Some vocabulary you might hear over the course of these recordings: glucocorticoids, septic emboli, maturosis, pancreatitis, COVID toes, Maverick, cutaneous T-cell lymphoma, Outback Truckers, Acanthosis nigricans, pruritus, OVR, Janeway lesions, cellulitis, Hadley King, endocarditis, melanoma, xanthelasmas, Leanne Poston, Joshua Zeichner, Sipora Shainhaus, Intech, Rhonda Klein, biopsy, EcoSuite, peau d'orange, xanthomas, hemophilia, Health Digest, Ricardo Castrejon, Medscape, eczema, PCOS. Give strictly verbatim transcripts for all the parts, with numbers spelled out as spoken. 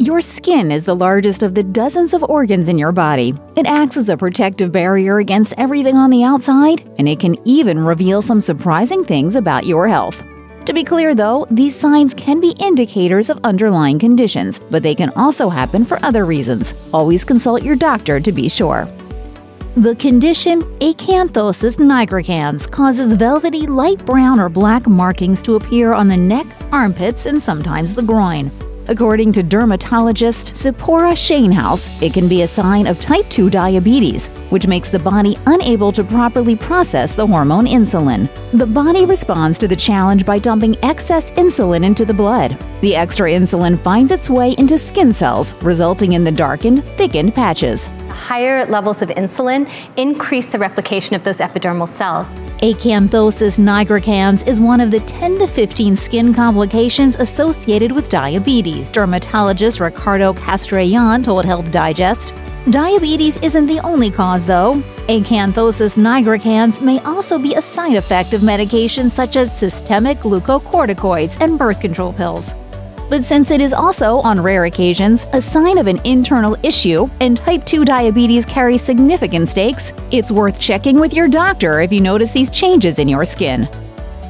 Your skin is the largest of the dozens of organs in your body. It acts as a protective barrier against everything on the outside, and it can even reveal some surprising things about your health. To be clear, though, these signs can be indicators of underlying conditions, but they can also happen for other reasons. Always consult your doctor to be sure. The condition Acanthosis nigricans causes velvety light brown or black markings to appear on the neck, armpits, and sometimes the groin. According to dermatologist Sipora Shainhaus, it can be a sign of type two diabetes, which makes the body unable to properly process the hormone insulin. The body responds to the challenge by dumping excess insulin into the blood. The extra insulin finds its way into skin cells, resulting in the darkened, thickened patches. Higher levels of insulin increase the replication of those epidermal cells. Acanthosis nigricans is one of the ten to fifteen skin complications associated with diabetes, dermatologist Ricardo Castrejon told Health Digest. Diabetes isn't the only cause, though. Acanthosis nigricans may also be a side effect of medications such as systemic glucocorticoids and birth control pills. But since it is also, on rare occasions, a sign of an internal issue and type two diabetes carries significant stakes, it's worth checking with your doctor if you notice these changes in your skin.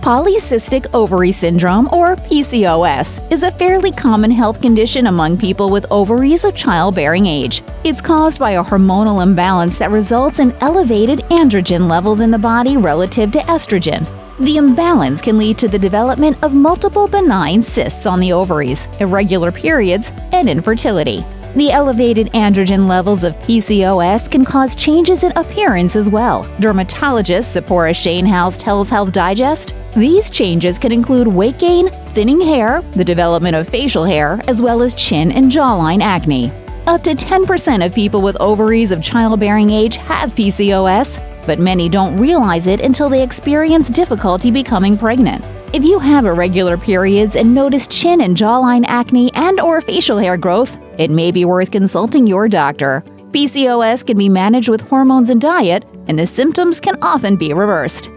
Polycystic ovary syndrome, or P C O S, is a fairly common health condition among people with ovaries of childbearing age. It's caused by a hormonal imbalance that results in elevated androgen levels in the body relative to estrogen. The imbalance can lead to the development of multiple benign cysts on the ovaries, irregular periods, and infertility. The elevated androgen levels of P C O S can cause changes in appearance as well. Dermatologist Sipora Shainhaus tells Health Digest, these changes can include weight gain, thinning hair, the development of facial hair, as well as chin and jawline acne. Up to ten percent of people with ovaries of childbearing age have P C O S, but many don't realize it until they experience difficulty becoming pregnant. If you have irregular periods and notice chin and jawline acne and/or facial hair growth, it may be worth consulting your doctor. P C O S can be managed with hormones and diet, and the symptoms can often be reversed.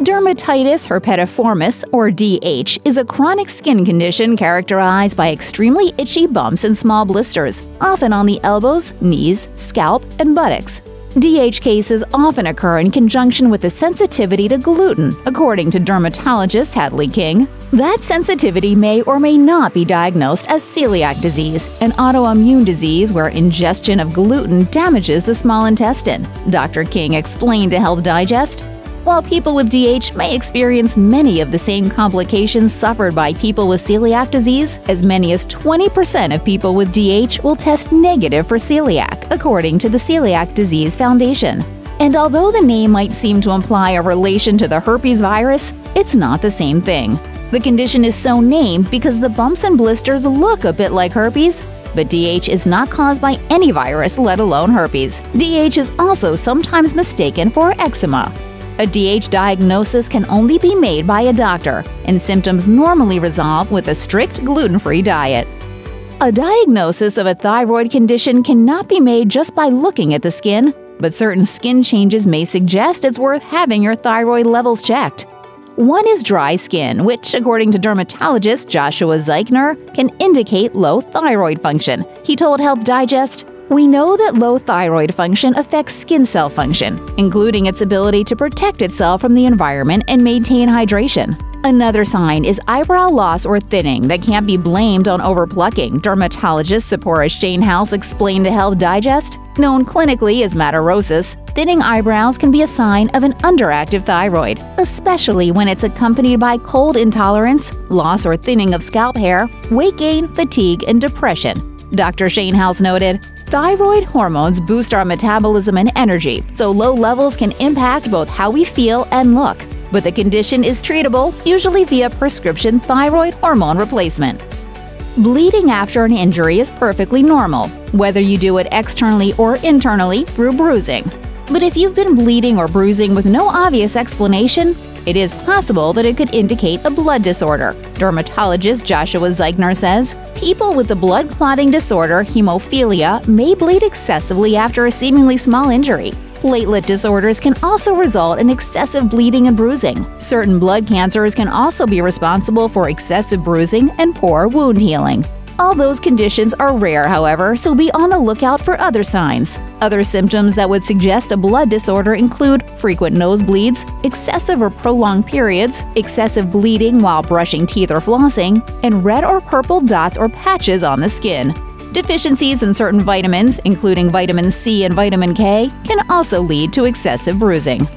Dermatitis herpetiformis, or D H, is a chronic skin condition characterized by extremely itchy bumps and small blisters, often on the elbows, knees, scalp, and buttocks. D H cases often occur in conjunction with a sensitivity to gluten, according to dermatologist Hadley King. That sensitivity may or may not be diagnosed as celiac disease, an autoimmune disease where ingestion of gluten damages the small intestine, Doctor King explained to Health Digest. While people with D H may experience many of the same complications suffered by people with celiac disease, as many as twenty percent of people with D H will test negative for celiac, according to the Celiac Disease Foundation. And although the name might seem to imply a relation to the herpes virus, it's not the same thing. The condition is so named because the bumps and blisters look a bit like herpes, but D H is not caused by any virus, let alone herpes. D H is also sometimes mistaken for eczema. A D H diagnosis can only be made by a doctor, and symptoms normally resolve with a strict gluten-free diet. A diagnosis of a thyroid condition cannot be made just by looking at the skin, but certain skin changes may suggest it's worth having your thyroid levels checked. One is dry skin, which, according to dermatologist Joshua Zeichner, can indicate low thyroid function. He told Health Digest, we know that low thyroid function affects skin cell function, including its ability to protect itself from the environment and maintain hydration. Another sign is eyebrow loss or thinning that can't be blamed on overplucking, dermatologist Sipora Shainhaus explained to Health Digest. Known clinically as maturosis, thinning eyebrows can be a sign of an underactive thyroid, especially when it's accompanied by cold intolerance, loss or thinning of scalp hair, weight gain, fatigue, and depression. Doctor Shainhaus noted, thyroid hormones boost our metabolism and energy, so low levels can impact both how we feel and look. But the condition is treatable, usually via prescription thyroid hormone replacement. Bleeding after an injury is perfectly normal, whether you do it externally or internally through bruising. But if you've been bleeding or bruising with no obvious explanation, it is possible that it could indicate a blood disorder. Dermatologist Joshua Zeichner says, people with the blood clotting disorder hemophilia may bleed excessively after a seemingly small injury. Platelet disorders can also result in excessive bleeding and bruising. Certain blood cancers can also be responsible for excessive bruising and poor wound healing. All those conditions are rare, however, so be on the lookout for other signs. Other symptoms that would suggest a blood disorder include frequent nosebleeds, excessive or prolonged periods, excessive bleeding while brushing teeth or flossing, and red or purple dots or patches on the skin. Deficiencies in certain vitamins, including vitamin C and vitamin K, can also lead to excessive bruising.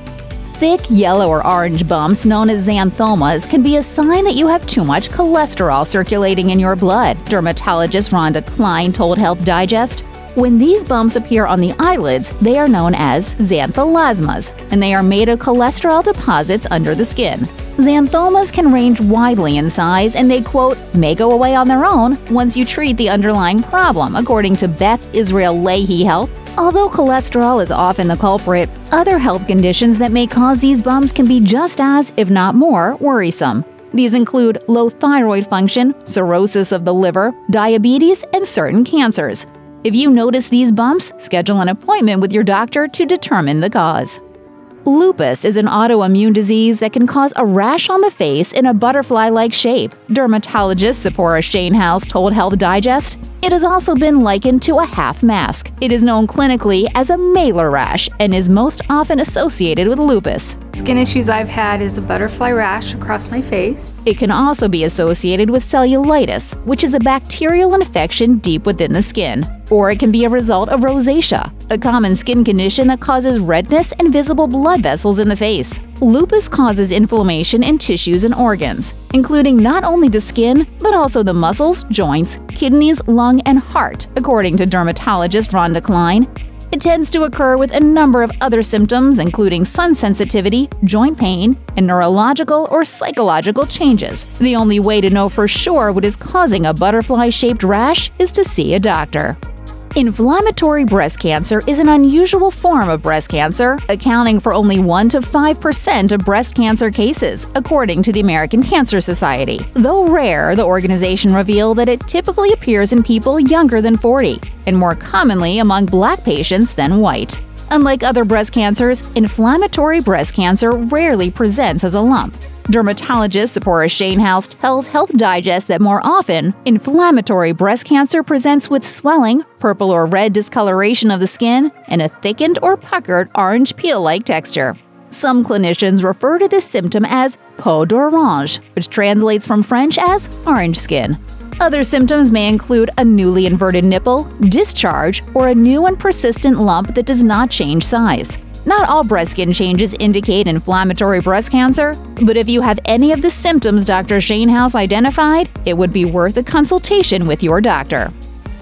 Thick yellow or orange bumps known as xanthomas can be a sign that you have too much cholesterol circulating in your blood, dermatologist Rhonda Klein told Health Digest. When these bumps appear on the eyelids, they are known as xanthelasmas, and they are made of cholesterol deposits under the skin. Xanthomas can range widely in size, and they, quote, may go away on their own once you treat the underlying problem, according to Beth Israel Leahy Health. Although cholesterol is often the culprit, other health conditions that may cause these bumps can be just as, if not more, worrisome. These include low thyroid function, cirrhosis of the liver, diabetes, and certain cancers. If you notice these bumps, schedule an appointment with your doctor to determine the cause. Lupus is an autoimmune disease that can cause a rash on the face in a butterfly-like shape, dermatologist Sipora Shainhaus told Health Digest. It has also been likened to a half mask. It is known clinically as a malar rash and is most often associated with lupus. Skin issues I've had is a butterfly rash across my face. It can also be associated with cellulitis, which is a bacterial infection deep within the skin. Or it can be a result of rosacea, a common skin condition that causes redness and visible blood vessels in the face. Lupus causes inflammation in tissues and organs, including not only the skin, but also the muscles, joints, kidneys, lung, and heart, according to dermatologist Rhonda Klein. It tends to occur with a number of other symptoms, including sun sensitivity, joint pain, and neurological or psychological changes. The only way to know for sure what is causing a butterfly-shaped rash is to see a doctor. Inflammatory breast cancer is an unusual form of breast cancer, accounting for only one to five percent of breast cancer cases, according to the American Cancer Society. Though rare, the organization revealed that it typically appears in people younger than forty, and more commonly among Black patients than white. Unlike other breast cancers, inflammatory breast cancer rarely presents as a lump. Dermatologist Sipora Shainhaus tells Health Digest that more often, inflammatory breast cancer presents with swelling, purple or red discoloration of the skin, and a thickened or puckered orange peel-like texture. Some clinicians refer to this symptom as peau d'orange, which translates from French as orange skin. Other symptoms may include a newly inverted nipple, discharge, or a new and persistent lump that does not change size. Not all breast skin changes indicate inflammatory breast cancer, but if you have any of the symptoms Doctor Shainhaus identified, it would be worth a consultation with your doctor.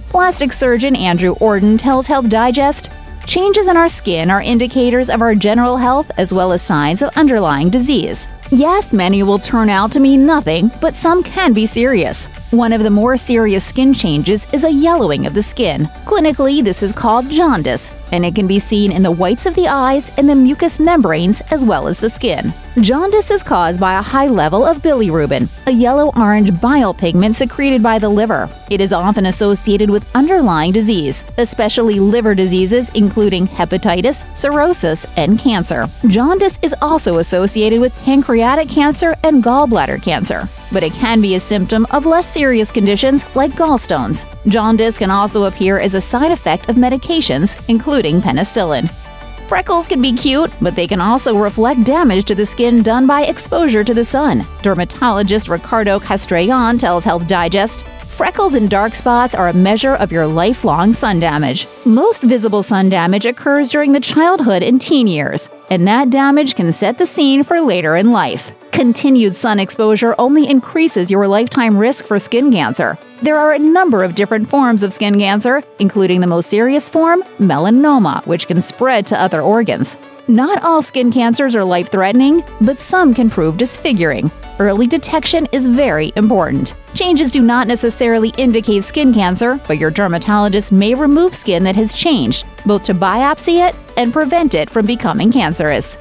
Plastic surgeon Andrew Ordon tells Health Digest, "Changes in our skin are indicators of our general health as well as signs of underlying disease. Yes, many will turn out to mean nothing, but some can be serious. One of the more serious skin changes is a yellowing of the skin. Clinically, this is called jaundice, and it can be seen in the whites of the eyes and the mucous membranes as well as the skin. Jaundice is caused by a high level of bilirubin, a yellow-orange bile pigment secreted by the liver. It is often associated with underlying disease, especially liver diseases including hepatitis, cirrhosis, and cancer. Jaundice is also associated with pancreatitis, pancreatic cancer, and gallbladder cancer, but it can be a symptom of less serious conditions like gallstones. Jaundice can also appear as a side effect of medications, including penicillin. Freckles can be cute, but they can also reflect damage to the skin done by exposure to the sun. Dermatologist Ricardo Castrejon tells Health Digest, "Freckles and dark spots are a measure of your lifelong sun damage. Most visible sun damage occurs during the childhood and teen years, and that damage can set the scene for later in life. Continued sun exposure only increases your lifetime risk for skin cancer. There are a number of different forms of skin cancer, including the most serious form, melanoma, which can spread to other organs. Not all skin cancers are life-threatening, but some can prove disfiguring. Early detection is very important. Changes do not necessarily indicate skin cancer, but your dermatologist may remove skin that has changed, both to biopsy it and prevent it from becoming cancerous."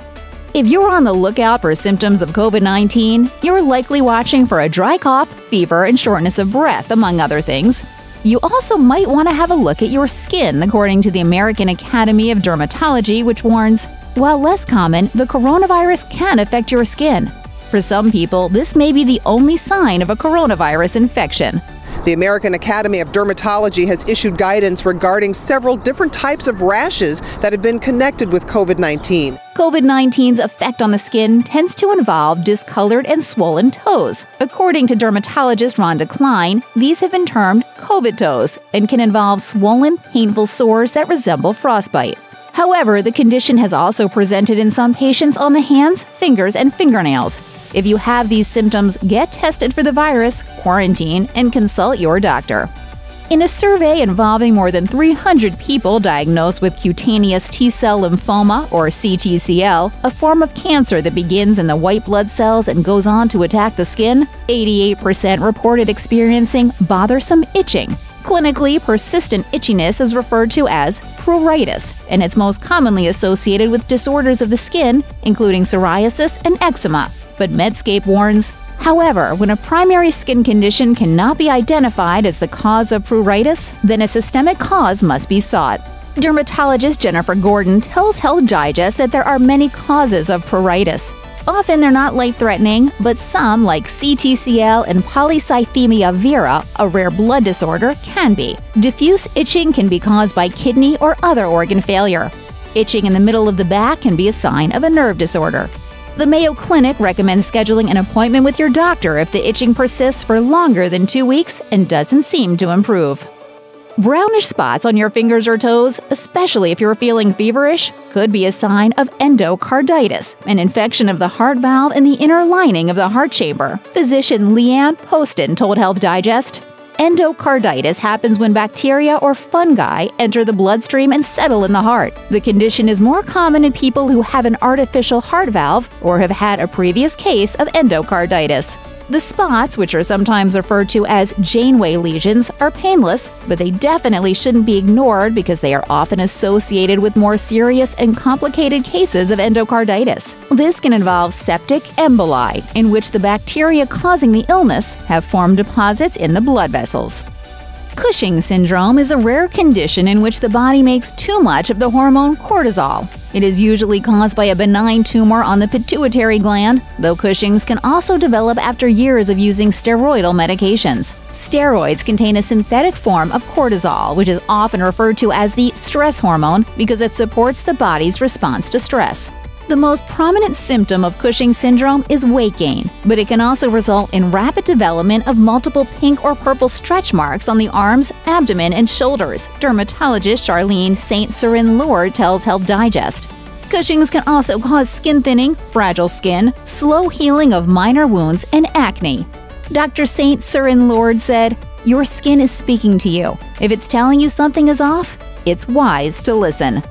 If you're on the lookout for symptoms of COVID nineteen, you're likely watching for a dry cough, fever, and shortness of breath, among other things. You also might want to have a look at your skin, according to the American Academy of Dermatology, which warns, "While less common, the coronavirus can affect your skin. For some people, this may be the only sign of a coronavirus infection." The American Academy of Dermatology has issued guidance regarding several different types of rashes that have been connected with COVID nineteen. COVID nineteen's effect on the skin tends to involve discolored and swollen toes. According to dermatologist Rhonda Klein, these have been termed COVID toes and can involve swollen, painful sores that resemble frostbite. However, the condition has also presented in some patients on the hands, fingers, and fingernails. If you have these symptoms, get tested for the virus, quarantine, and consult your doctor. In a survey involving more than three hundred people diagnosed with cutaneous T-cell lymphoma, or C T C L, a form of cancer that begins in the white blood cells and goes on to attack the skin, eighty-eight percent reported experiencing bothersome itching. Clinically, persistent itchiness is referred to as pruritus, and it's most commonly associated with disorders of the skin, including psoriasis and eczema. But Medscape warns, however, when a primary skin condition cannot be identified as the cause of pruritus, then a systemic cause must be sought. Dermatologist Jennifer Gordon tells Health Digest that there are many causes of pruritus. Often they're not life-threatening, but some, like C T C L and polycythemia vera, a rare blood disorder, can be. Diffuse itching can be caused by kidney or other organ failure. Itching in the middle of the back can be a sign of a nerve disorder. The Mayo Clinic recommends scheduling an appointment with your doctor if the itching persists for longer than two weeks and doesn't seem to improve. Brownish spots on your fingers or toes, especially if you're feeling feverish, could be a sign of endocarditis, an infection of the heart valve and the inner lining of the heart chamber. Physician Leanne Poston told Health Digest, endocarditis happens when bacteria or fungi enter the bloodstream and settle in the heart. The condition is more common in people who have an artificial heart valve or have had a previous case of endocarditis. The spots, which are sometimes referred to as Janeway lesions, are painless, but they definitely shouldn't be ignored because they are often associated with more serious and complicated cases of endocarditis. This can involve septic emboli, in which the bacteria causing the illness have formed deposits in the blood vessels. Cushing syndrome is a rare condition in which the body makes too much of the hormone cortisol. It is usually caused by a benign tumor on the pituitary gland, though Cushing's can also develop after years of using steroidal medications. Steroids contain a synthetic form of cortisol, which is often referred to as the stress hormone because it supports the body's response to stress. The most prominent symptom of Cushing syndrome is weight gain, but it can also result in rapid development of multiple pink or purple stretch marks on the arms, abdomen, and shoulders, dermatologist Charlene Saint Cyrin Lohr tells Health Digest. Cushing's can also cause skin thinning, fragile skin, slow healing of minor wounds, and acne. Doctor Saint Cyrin Lohr said, "Your skin is speaking to you. If it's telling you something is off, it's wise to listen."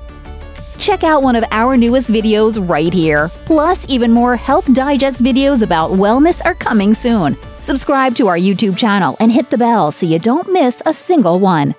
Check out one of our newest videos right here! Plus, even more Health Digest videos about wellness are coming soon. Subscribe to our YouTube channel and hit the bell so you don't miss a single one.